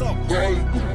us up, baby.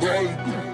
Baby.